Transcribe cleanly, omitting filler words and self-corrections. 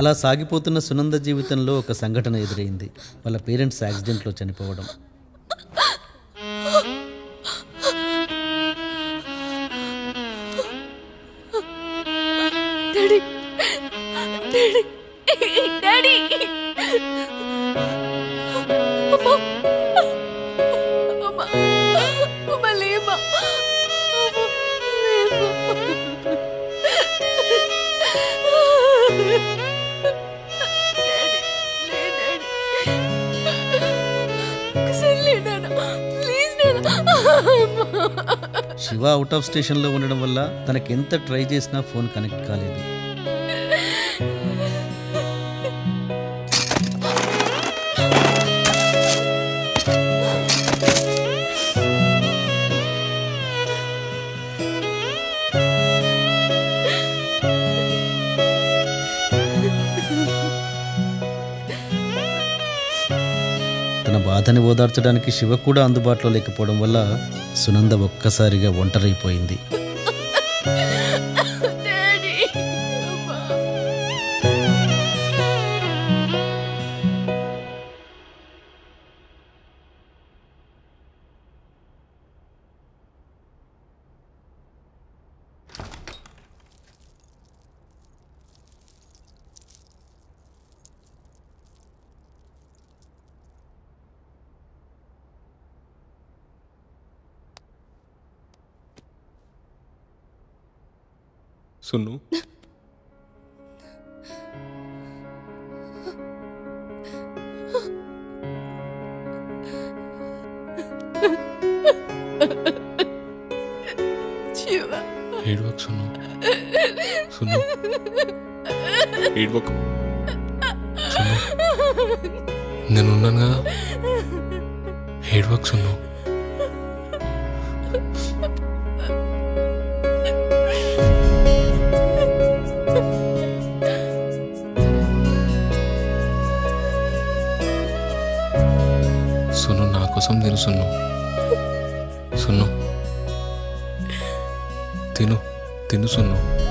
అలా సాగిపోతున్న సునంద జీవితంలో ఒక సంఘటన ఎదురైంది. వాళ్ళ పేరెంట్స్ యాక్సిడెంట్లో చనిపోవడం. శివ అవుట్ ఆఫ్ స్టేషన్లో ఉండడం వల్ల తనకెంత ట్రై చేసినా ఫోన్ కనెక్ట్ కాలేదు. అతని ఓదార్చడానికి శివ కూడా అందుబాటులో లేకపోవడం వల్ల సునంద ఒక్కసారిగా ఒంటరైపోయింది. సున్ను, ఏడవకు సున్ను, సున్ను ఏడవకు సున్ను, నేను ఉన్నాను కదా, ఏడవకు సున్ను. తిను సున్ను, సున్ను తిను తిను సున్ను.